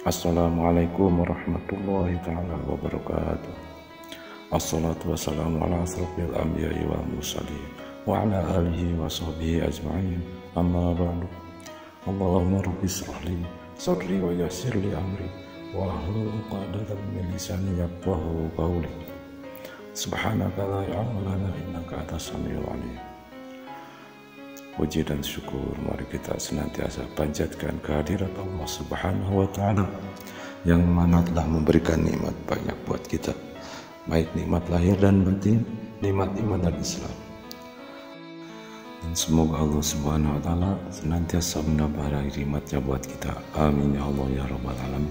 Assalamualaikum warahmatullahi ta'ala wabarakatuh. Assalatu wassalamu ala asrofil anbiya'i wal mursalin wa ala alihi wa sahbihi ajma'in. Amma ba'du. Allahumma rabbi shrah li sadri wa yassir li amri wa hlul 'uqdatan min lisani yafqahu qawli. Subhanaka la ilma lana innaka antas samiul 'alim. Puji dan syukur mari kita senantiasa panjatkan kehadirat Allah Subhanahu wa ta'ala yang mana telah memberikan nikmat banyak buat kita, baik nikmat lahir dan batin, nikmat iman dan Islam. Dan semoga Allah Subhanahu wa ta'ala senantiasa menambah nikmatnya buat kita. Amin ya Allah ya rabbal alamin.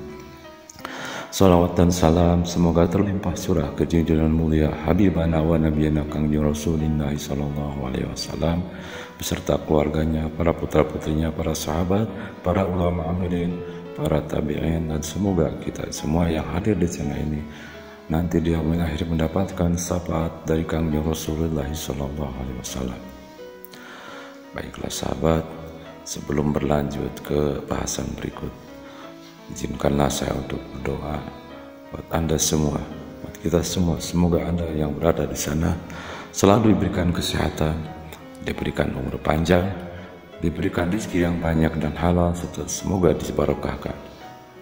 Salawat dan salam semoga terlimpah surah kejujuran mulia Habibana wa Nabiyana Kangjeng Rasulullah sallallahu alaihi wasallam beserta keluarganya, para putra-putrinya, para sahabat, para ulama amilin, para tabi'in, dan semoga kita semua yang hadir di channel ini nanti di hari akhir mendapatkan syafaat dari Kangjeng Rasulullah sallallahu alaihi wasallam. Baiklah sahabat, sebelum berlanjut ke bahasan berikut, izinkanlah saya untuk berdoa buat Anda semua, buat kita semua. Semoga Anda yang berada di sana selalu diberikan kesehatan, diberikan umur panjang, diberikan rezeki yang banyak dan halal, serta semoga diberkahkan.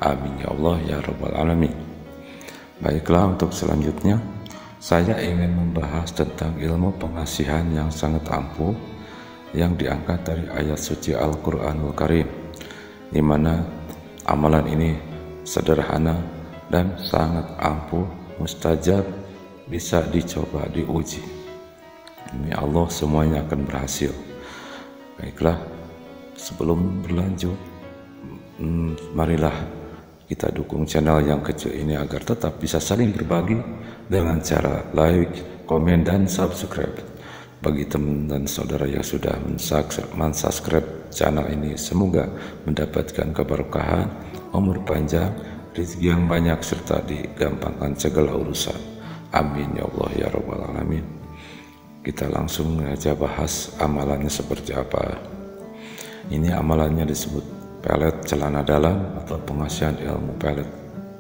Amin ya Allah ya rabbal alamin. Baiklah, untuk selanjutnya saya ingin membahas tentang ilmu pengasihan yang sangat ampuh yang diangkat dari ayat suci Al-Qur'anul Karim, di mana amalan ini sederhana dan sangat ampuh, mustajab, bisa dicoba, diuji. Demi Allah semuanya akan berhasil. Baiklah, sebelum berlanjut, marilah kita dukung channel yang kecil ini agar tetap bisa saling berbagi dengan cara like, komen, dan subscribe. Bagi teman dan saudara yang sudah mensubscribe channel ini, semoga mendapatkan keberkahan, umur panjang, rezeki yang banyak, serta digampangkan segala urusan. Amin ya Allah ya rabbal alamin. Kita langsung saja bahas amalannya seperti apa. Ini amalannya disebut pelet celana dalam atau pengasihan ilmu pelet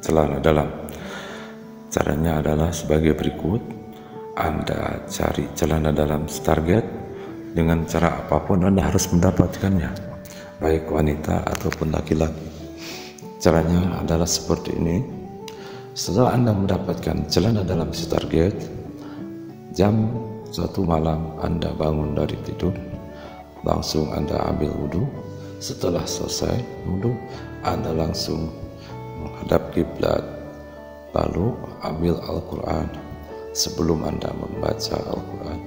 celana dalam. Caranya adalah sebagai berikut. Anda cari celana dalam target dengan cara apapun, Anda harus mendapatkannya, baik wanita ataupun laki-laki. Caranya adalah seperti ini. Setelah Anda mendapatkan celana dalam target, jam 1 malam Anda bangun dari tidur, langsung Anda ambil wudhu. Setelah selesai wudhu, Anda langsung menghadap kiblat, lalu ambil Al-Quran. Sebelum Anda membaca Al-Quran,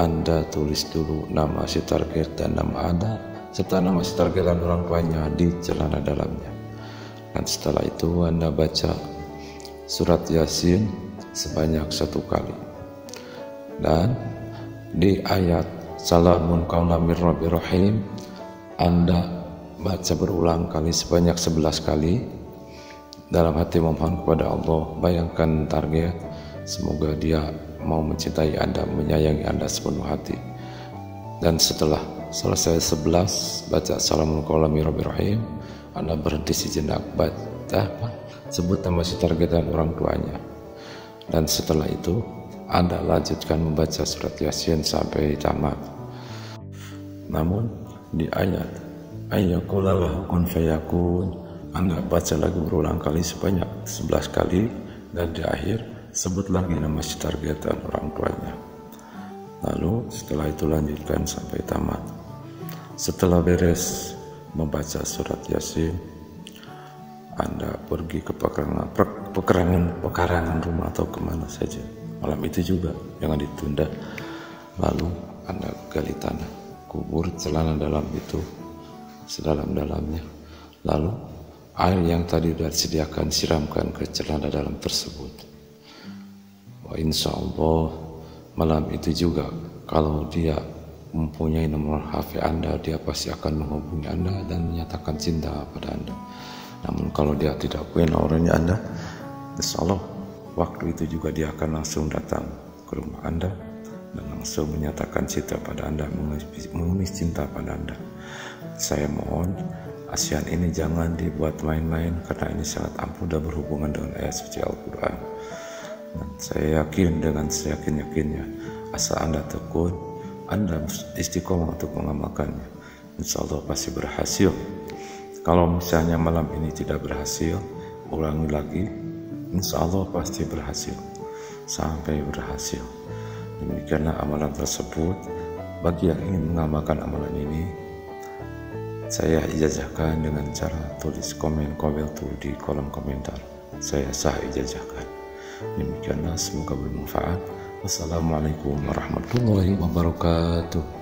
Anda tulis dulu nama si target dan nama Anda, serta nama si target dan orang tuanya di celana dalamnya. Dan setelah itu Anda baca surat Yasin sebanyak 1 kali. Dan di ayat Salamun qaulan mir rabbir rahim, Anda baca berulang kali sebanyak 11 kali. Dalam hati memohon kepada Allah, bayangkan target, semoga dia mau mencintai Anda, menyayangi Anda sepenuh hati. Dan setelah selesai 11 baca Salamun qaulan mir rabbir rahim, Anda berhenti sejenak, baca sebut nama si target dan orang tuanya. Dan setelah itu Anda lanjutkan membaca surat Yasin sampai tamat. Namun di ayat ayyaqul lahu kun fayakun, Anda baca lagi berulang kali sebanyak 11 kali, dan di akhir sebut lagi nama si target dan orang tuanya. Lalu setelah itu lanjutkan sampai tamat. Setelah beres membaca surat Yasin, Anda pergi ke pekarangan rumah atau kemana saja. Malam itu juga, jangan ditunda. Lalu Anda gali tanah, kubur celana dalam itu sedalam-dalamnya. Lalu air yang tadi sudah disediakan siramkan ke celana dalam tersebut. Insya Allah malam itu juga, kalau dia mempunyai nomor HP Anda, dia pasti akan menghubungi Anda dan menyatakan cinta pada Anda. Namun kalau dia tidak punya nomornya Anda, Insya Allah waktu itu juga dia akan langsung datang ke rumah Anda dan langsung menyatakan cinta pada Anda, mengemis cinta pada Anda. Saya mohon ASEAN ini jangan dibuat main-main karena ini sangat ampun dan berhubungan dengan ayat suci Al-Quran. Dan saya yakin dengan seyakin-yakinnya, asal Anda tekun, Anda istiqomah untuk mengamalkannya, insya Allah pasti berhasil. Kalau misalnya malam ini tidak berhasil, ulangi lagi, insya Allah pasti berhasil, sampai berhasil. Demikianlah amalan tersebut. Bagi yang ingin mengamalkan amalan ini, saya ijazahkan dengan cara tulis komen-komen itu di kolom komentar. Saya sah ijazahkan. Demikianlah, semoga bermanfaat. Wassalamualaikum warahmatullahi wabarakatuh.